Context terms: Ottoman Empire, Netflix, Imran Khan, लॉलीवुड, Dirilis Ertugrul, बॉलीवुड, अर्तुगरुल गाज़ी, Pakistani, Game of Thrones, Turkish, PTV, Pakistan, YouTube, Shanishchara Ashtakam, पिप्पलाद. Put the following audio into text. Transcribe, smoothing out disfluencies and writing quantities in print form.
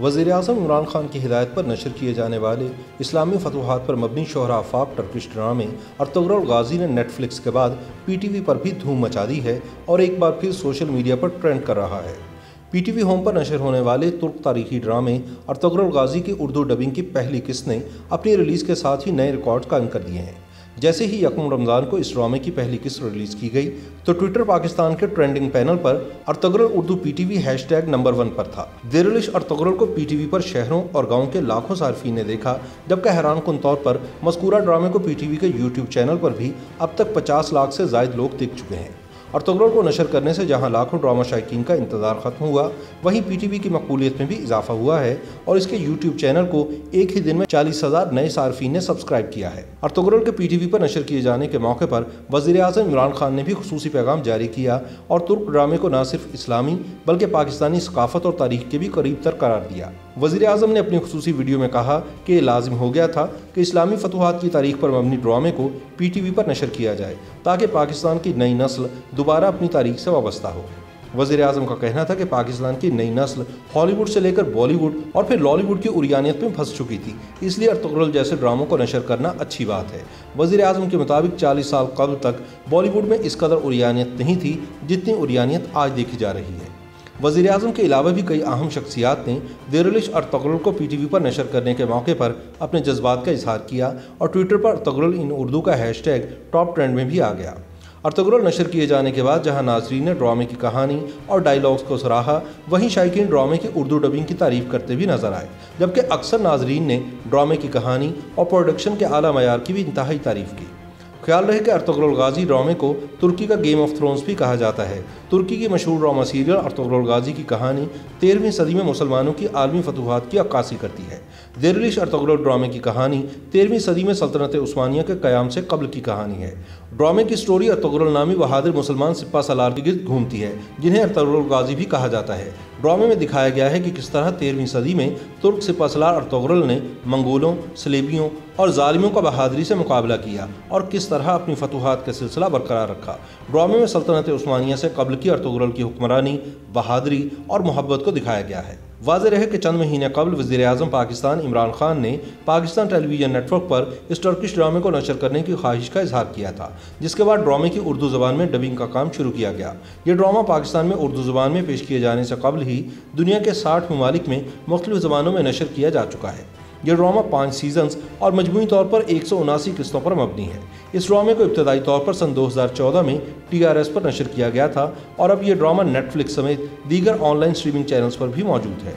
वज़ीर आज़म इमरान खान की हिदायत पर नशर किए जाने वाले इस्लामी फतवाहत पर मबनी शोहरा आफाक टर्किश ड्रामे अर्तुगरुल गाज़ी ने नेटफ्लिक्स के बाद PTV पर भी धूम मचा दी है और एक बार फिर सोशल मीडिया पर ट्रेंड कर रहा है। PTV होम पर नशर होने वाले तुर्क तारीखी ड्रामे अर्तुगरुल गाज़ी की उर्दू डबिंग की पहली किस्त ने अपनी रिलीज़ के साथ ही नए रिकॉर्ड कायम कर दिए हैं। जैसे ही यकम रमज़ान को इस ड्रामे की पहली किस्त रिलीज़ की गई तो ट्विटर पाकिस्तान के ट्रेंडिंग पैनल पर Ertugrul Urdu PTV hashtag number 1 पर था। दिरिलिश अर्तुगरुल को PTV पर शहरों और गाँव के लाखों सार्फिन ने देखा, जबकि हैरानकुन तौर पर मस्कूरा ड्रामे को PTV के YouTube चैनल पर भी अब तक 50 लाख से ज़ायद लोग देख चुके हैं। अर्तुगरुल को नशर करने से जहां लाखों ड्रामा शायकीन का इंतज़ार ख़त्म हुआ, वहीं PTV की मकबूलियत में भी इजाफा हुआ है और इसके YouTube चैनल को एक ही दिन में 40,000 नए सार्फिन ने सब्सक्राइब किया है। अर्तुगरुल के PTV पर नशर किए जाने के मौके पर वज़ीर-ए-आज़म इमरान खान ने भी खुसूसी पैगाम जारी किया और तुर्क ड्रामे को न सिर्फ इस्लामी बल्कि पाकिस्तानी सकाफत और तारीख के भी करीब तर करार दिया। वज़ीर-ए-आज़म ने अपनी खुसूसी वीडियो में कहा कि ये लाजिम हो गया था कि इस्लामी फतवाहत की तारीख पर मबनी ड्रामे को PTV पर नशर किया जाए ताकि पाकिस्तान की नई नस्ल दोबारा अपनी तारीख से वाबस्ता हो। वज़ीर-ए-आज़म का कहना था कि पाकिस्तान की नई नस्ल हॉलीवुड से लेकर बॉलीवुड और फिर लॉलीवुड की उरियानियत में फंस चुकी थी, इसलिए अर्तुगरुल जैसे ड्रामों को नशर करना अच्छी बात है। वज़ीर-ए-आज़म के मुताबिक 40 साल कबल तक बॉलीवुड में इस कदर उरियानियत नहीं थी जितनी उरियानियत आज देखी जा रही है। वज़ीर-ए-आज़म के अलावा भी कई अहम शख्सियात ने दिरिलिश अर्तुगरुल को PTV पर नशर करने के मौके पर अपने जज्बात का इजहार किया और ट्विटर पर अर्तुगरुल इन उर्दू का हैशटैग टॉप ट्रेंड में भी आ गया। अर्तुगरुल नशर किए जाने के बाद जहां नाजरीन ने ड्रामे की कहानी और डायलॉग्स को सराहा, वहीं शायकीन ड्रामे की उर्दू डबिंग की तारीफ करते भी नजर आए, जबकि अक्सर नाजरीन ने ड्रामे की कहानी और प्रोडक्शन के आला मयार की भी इंतहाई तारीफ की। ख्याल रहे कि अर्तुगरुल गाज़ी ड्रामे को तुर्की का गेम ऑफ थ्रोन्स भी कहा जाता है। तुर्की की मशहूर ड्रामा सीरियल अर्तुगरुल गाज़ी की कहानी 13वीं सदी में मुसलमानों की आलमी फतूहात की अक्कासी करती है। दिरिलिश अर्तुगरुल ड्रामे की कहानी 13वीं सदी में सल्तनत उस्मानिया के क़याम से कब्ल की कहानी है। ड्रामे की स्टोरी अर्तुगरुल नामी बहादुर मुसलमान सिपा सलार के गिर्द घूमती है, जिन्हें अर्तुगरुल गाज़ी भी कहा जाता है। ड्रामे में दिखाया गया है कि किस तरह 13वीं सदी में तुर्क सिपा सलार अर्तुगरुल ने मंगोलों, सलेबियों और जालिमों का बहादुरी से मुकाबला किया और किस तरह अपनी फतूहात का सिलसिला बरकरार रखा। ड्रामे में सल्तनत उस्मानिया से कब्ल की अर्तुगरुल की हुक्मरानी, बहादुरी और मोहब्बत को दिखाया गया है। वाज़ेह रहे कि चंद महीने कबल वज़ीर-ए-आज़म पाकिस्तान इमरान खान ने पाकिस्तान टेलीविज़न नेटवर्क पर इस टर्किश ड्रामे को नशर करने की ख्वाहिश का इजहार किया था, जिसके बाद ड्रामे की उर्दू ज़बान में डबिंग का काम शुरू किया गया। ये ड्रामा पाकिस्तान में उर्दू ज़बान में पेश किए जाने से कबल ही दुनिया के 60 ममालिक में मुख्तलिफ़ ज़बानों में नशर किया जा चुका है। यह ड्रामा 5 सीजन्स और मजमूई तौर पर 179 किस्तों पर मबनी है। इस ड्रामे को इब्तदाई तौर पर सन 2014 में TRS पर नशर किया गया था और अब यह ड्रामा नेटफ्लिक्स समेत दीगर ऑनलाइन स्ट्रीमिंग चैनल्स पर भी मौजूद है।